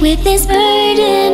With this burden.